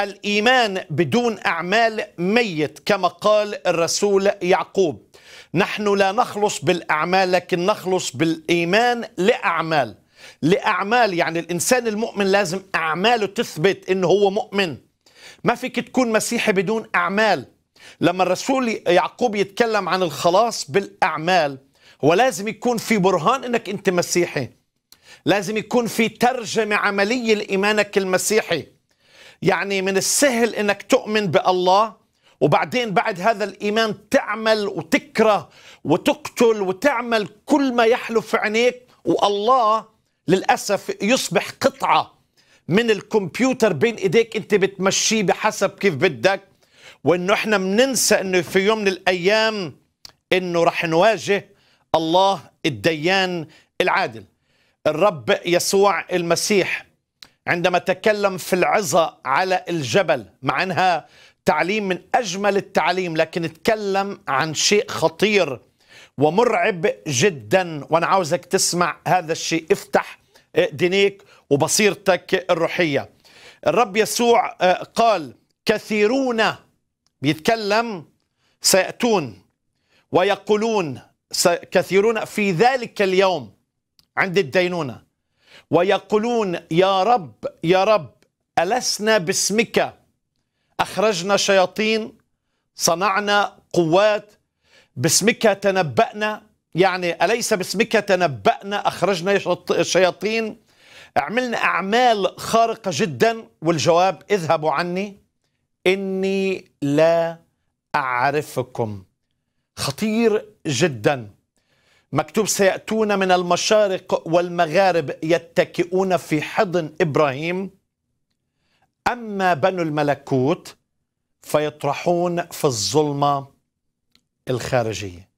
الإيمان بدون أعمال ميت كما قال الرسول يعقوب. نحن لا نخلص بالأعمال لكن نخلص بالإيمان لأعمال. يعني الإنسان المؤمن لازم أعماله تثبت إنه هو مؤمن. ما فيك تكون مسيحي بدون أعمال. لما الرسول يعقوب يتكلم عن الخلاص بالأعمال هو لازم يكون في برهان إنك أنت مسيحي، لازم يكون في ترجمة عملية لإيمانك المسيحي. يعني من السهل إنك تؤمن بالله وبعدين بعد هذا الإيمان تعمل وتكره وتقتل وتعمل كل ما يحلف في عينيك، والله للأسف يصبح قطعة من الكمبيوتر بين إيديك أنت بتمشيه بحسب كيف بدك. وإنه إحنا بننسى إنه في يوم من الأيام إنه رح نواجه الله الديان العادل. الرب يسوع المسيح عندما تكلم في العظة على الجبل، مع أنها تعليم من أجمل التعليم، لكن اتكلم عن شيء خطير ومرعب جدا. وأنا عاوزك تسمع هذا الشيء، افتح دينيك وبصيرتك الروحية. الرب يسوع قال كثيرون بيتكلم سيأتون ويقولون، كثيرون في ذلك اليوم عند الدينونة ويقولون يا رب يا رب، ألسنا باسمك أخرجنا شياطين، صنعنا قوات، باسمك تنبأنا؟ يعني أليس باسمك تنبأنا، أخرجنا شياطين، عملنا أعمال خارقة جدا؟ والجواب اذهبوا عني إني لا أعرفكم. خطير جدا. مكتوب سيأتون من المشارق والمغارب يتكئون في حضن إبراهيم، أما بنو الملكوت فيطرحون في الظلمة الخارجية.